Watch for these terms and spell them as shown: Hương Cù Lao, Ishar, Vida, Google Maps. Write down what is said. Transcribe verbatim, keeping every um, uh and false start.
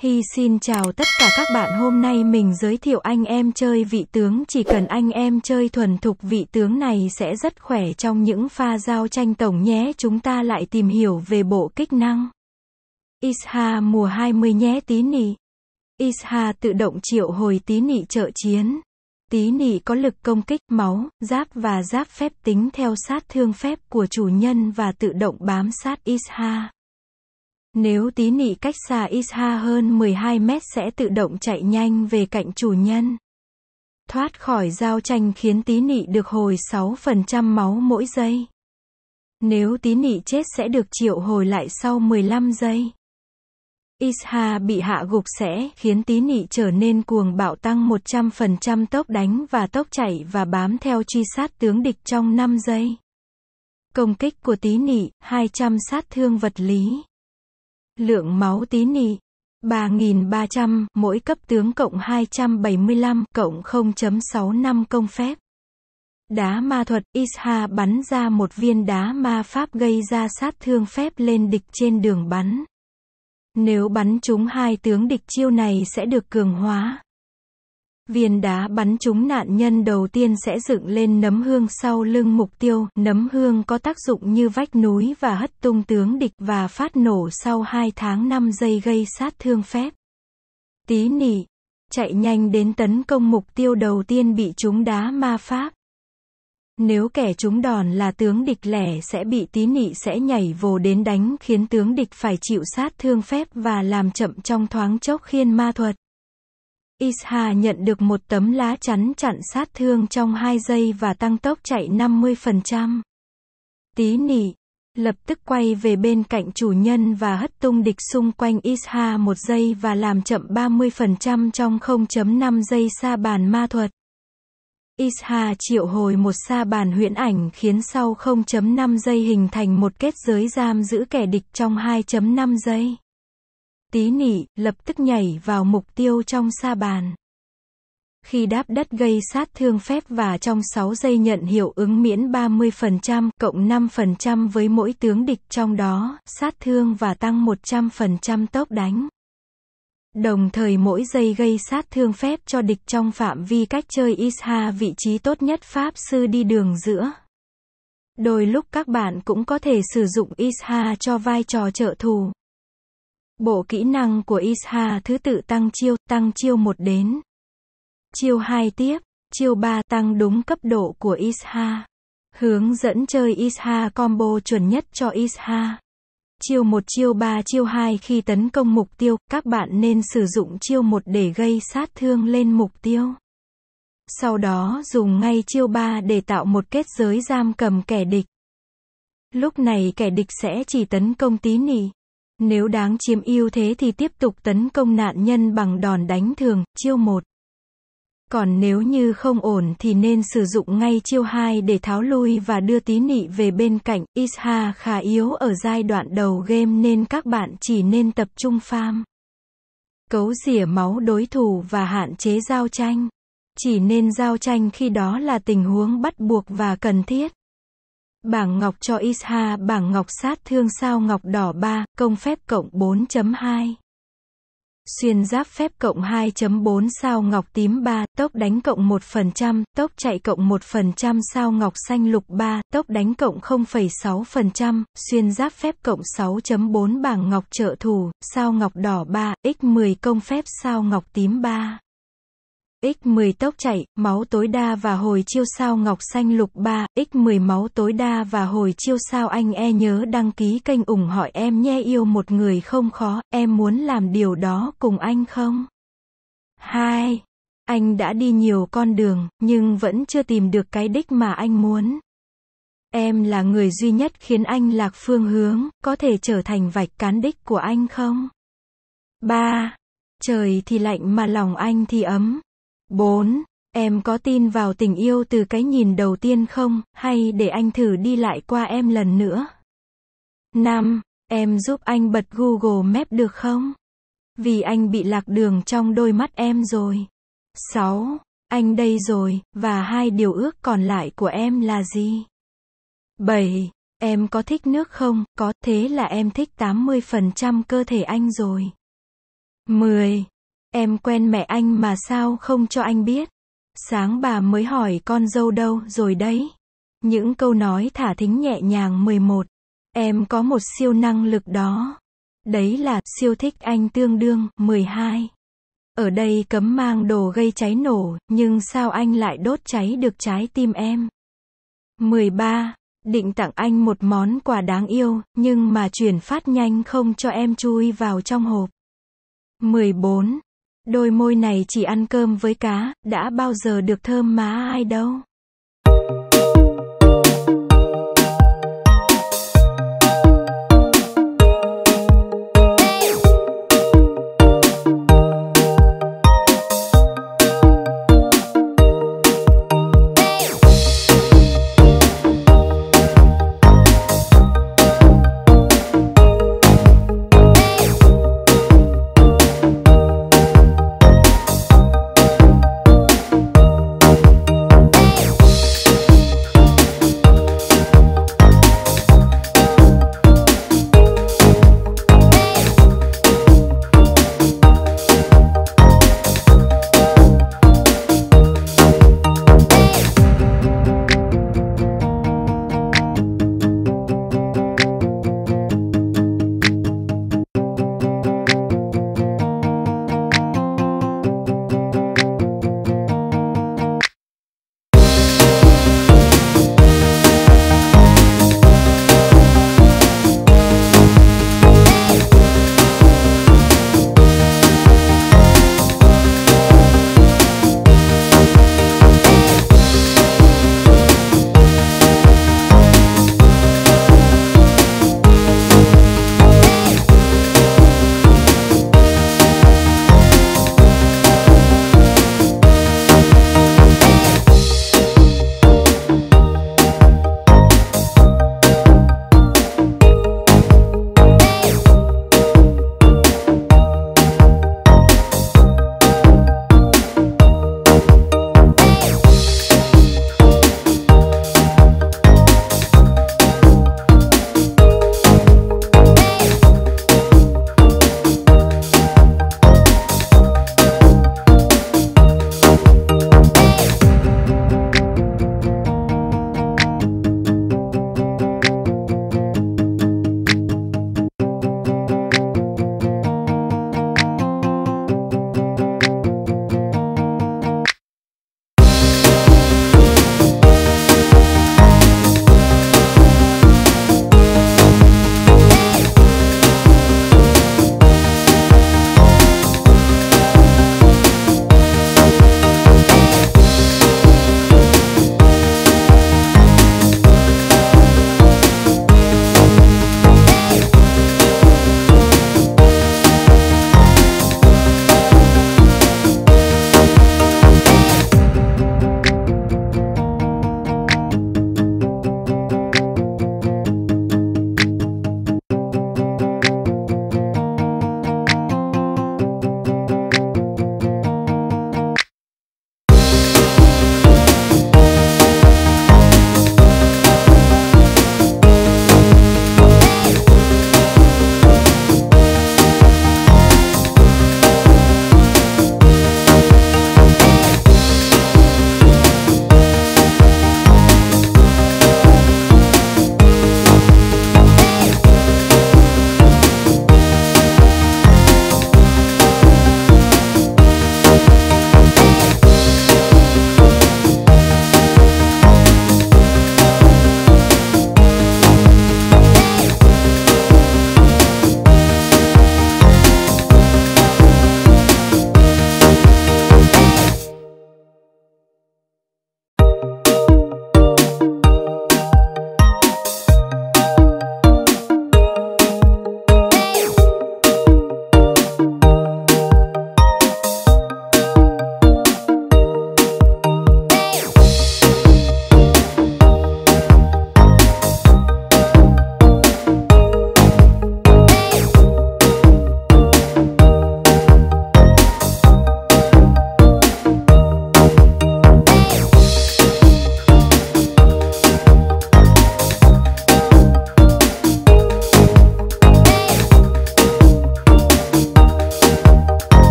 Hi xin chào tất cả các bạn, hôm nay mình giới thiệu anh em chơi vị tướng. Chỉ cần anh em chơi thuần thục vị tướng này sẽ rất khỏe trong những pha giao tranh tổng nhé. Chúng ta lại tìm hiểu về bộ kích năng Ishar mùa hai mươi nhé tí nị. Ishar tự động triệu hồi tí nị trợ chiến. Tí nị có lực công kích, máu, giáp và giáp phép tính theo sát thương phép của chủ nhân và tự động bám sát Ishar. Nếu tí nị cách xa Ishar hơn mười hai mét sẽ tự động chạy nhanh về cạnh chủ nhân. Thoát khỏi giao tranh khiến tí nị được hồi sáu phần trăm máu mỗi giây. Nếu tí nị chết sẽ được triệu hồi lại sau mười lăm giây. Ishar bị hạ gục sẽ khiến tí nị trở nên cuồng bạo, tăng một trăm phần trăm tốc đánh và tốc chạy và bám theo truy sát tướng địch trong năm giây. Công kích của tí nị, hai trăm sát thương vật lý. Lượng máu tí nị ba nghìn ba trăm, mỗi cấp tướng cộng hai trăm bảy mươi lăm, cộng không phẩy sáu năm công phép. Đá ma thuật, Ishar bắn ra một viên đá ma pháp gây ra sát thương phép lên địch trên đường bắn. Nếu bắn trúng hai tướng địch chiêu này sẽ được cường hóa. Viên đá bắn trúng nạn nhân đầu tiên sẽ dựng lên nấm hương sau lưng mục tiêu. Nấm hương có tác dụng như vách núi và hất tung tướng địch và phát nổ sau hai tháng năm giây gây sát thương phép. Tí nị chạy nhanh đến tấn công mục tiêu đầu tiên bị trúng đá ma pháp. Nếu kẻ trúng đòn là tướng địch lẻ sẽ bị tí nị sẽ nhảy vồ đến đánh khiến tướng địch phải chịu sát thương phép và làm chậm trong thoáng chốc khiên ma thuật. Ishar nhận được một tấm lá chắn chặn sát thương trong hai giây và tăng tốc chạy năm mươi phần trăm. Tí nị lập tức quay về bên cạnh chủ nhân và hất tung địch xung quanh Ishar một giây và làm chậm ba mươi phần trăm trong không phẩy năm giây. Sa bàn ma thuật, Ishar triệu hồi một sa bàn huyễn ảnh khiến sau không phẩy năm giây hình thành một kết giới giam giữ kẻ địch trong hai phẩy năm giây. Tí nị lập tức nhảy vào mục tiêu trong sa bàn. Khi đáp đất gây sát thương phép và trong sáu giây nhận hiệu ứng miễn ba mươi phần trăm, cộng năm phần trăm với mỗi tướng địch trong đó, sát thương và tăng một trăm phần trăm tốc đánh. Đồng thời mỗi giây gây sát thương phép cho địch trong phạm vi cách chơi Ishar. Vị trí tốt nhất pháp sư đi đường giữa. Đôi lúc các bạn cũng có thể sử dụng Ishar cho vai trò trợ thủ. Bộ kỹ năng của Ishar thứ tự tăng chiêu, tăng chiêu một đến chiêu hai tiếp, chiêu ba tăng đúng cấp độ của Ishar. Hướng dẫn chơi Ishar combo chuẩn nhất cho Ishar. Chiêu một, chiêu ba, chiêu hai. Khi tấn công mục tiêu, các bạn nên sử dụng chiêu một để gây sát thương lên mục tiêu. Sau đó dùng ngay chiêu ba để tạo một kết giới giam cầm kẻ địch. Lúc này kẻ địch sẽ chỉ tấn công tí nị. Nếu đáng chiếm ưu thế thì tiếp tục tấn công nạn nhân bằng đòn đánh thường, chiêu một. Còn nếu như không ổn thì nên sử dụng ngay chiêu hai để tháo lui và đưa tí nị về bên cạnh. Ishar khá yếu ở giai đoạn đầu game nên các bạn chỉ nên tập trung farm, cấu rỉa máu đối thủ và hạn chế giao tranh. Chỉ nên giao tranh khi đó là tình huống bắt buộc và cần thiết. Bảng ngọc cho Ishar, bảng ngọc sát thương sao ngọc đỏ ba, công phép cộng bốn phẩy hai. Xuyên giáp phép cộng hai phẩy bốn, sao ngọc tím ba, tốc đánh cộng một phần trăm, tốc chạy cộng một phần trăm, sao ngọc xanh lục ba, tốc đánh cộng không phẩy sáu phần trăm, xuyên giáp phép cộng sáu phẩy bốn. Bảng ngọc trợ thủ, sao ngọc đỏ ba, nhân mười, công phép sao ngọc tím ba. nhân mười tốc chạy, máu tối đa và hồi chiêu sao ngọc xanh lục ba, nhân mười máu tối đa và hồi chiêu sao anh e. Nhớ đăng ký kênh ủng hộ em nhé. Yêu một người không khó, em muốn làm điều đó cùng anh không? Hai, anh đã đi nhiều con đường, nhưng vẫn chưa tìm được cái đích mà anh muốn. Em là người duy nhất khiến anh lạc phương hướng, có thể trở thành vạch cán đích của anh không? Ba, trời thì lạnh mà lòng anh thì ấm. bốn. Em có tin vào tình yêu từ cái nhìn đầu tiên không, hay để anh thử đi lại qua em lần nữa? năm. Em giúp anh bật Google Maps được không? Vì anh bị lạc đường trong đôi mắt em rồi. sáu. Anh đây rồi, và hai điều ước còn lại của em là gì? bảy. Em có thích nước không? Có, thế là em thích tám mươi phần trăm cơ thể anh rồi. mười. Em quen mẹ anh mà sao không cho anh biết? Sáng bà mới hỏi con dâu đâu rồi đấy. Những câu nói thả thính nhẹ nhàng. Mười một. Em có một siêu năng lực đó. Đấy là siêu thích anh tương đương. Mười hai. Ở đây cấm mang đồ gây cháy nổ, nhưng sao anh lại đốt cháy được trái tim em? mười ba. Định tặng anh một món quà đáng yêu, nhưng mà chuyển phát nhanh không cho em chui vào trong hộp. mười bốn. Đôi môi này chỉ ăn cơm với cá, đã bao giờ được thơm má ai đâu.